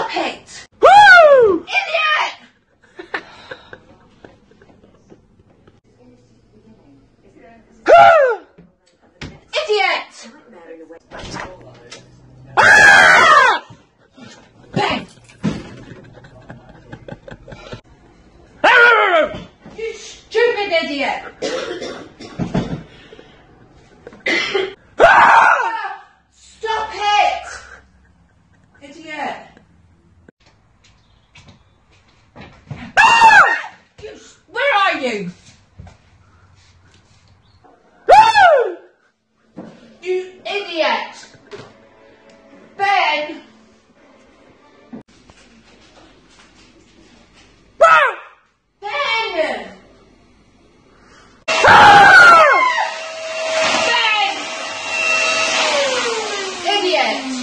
Relocate! Woo! Idiot! Idiot! Ah! Bang! You stupid idiot! You. Woo! You idiot! Ben! Ah! Ben! Ah! Ben! Idiot!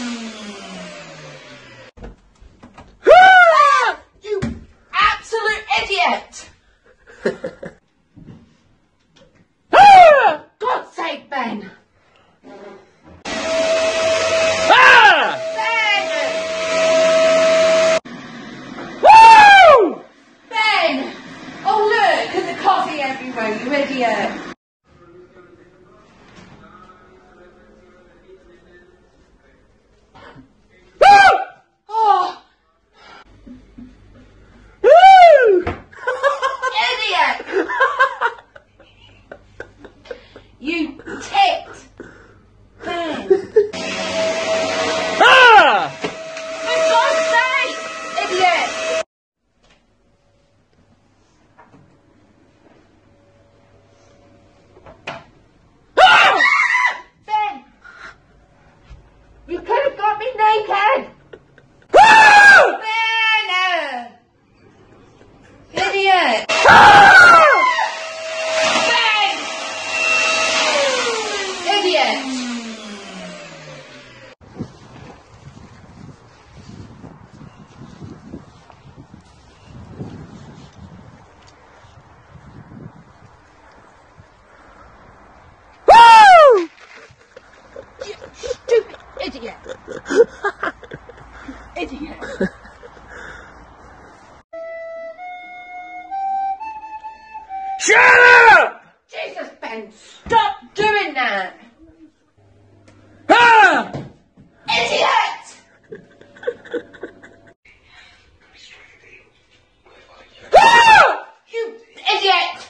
Ah! You absolute idiot! God's sake, Ben! Ah! Ben! Woo! Ben! Oh look, there's a coffee everywhere, you idiot! You tit! Ben! Ah! For God's sake! Idiot! Ah! Ben! You could have got me naked! Ah! Ben! Idiot! Ah! Idiot! Idiot! Shut up! Jesus, Ben, stop doing that! Ah! Idiot! Ah! You idiot!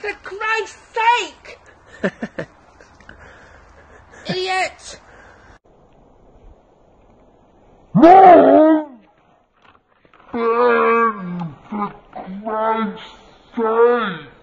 For Christ's sake! Idiot! Mom! For Christ's sake!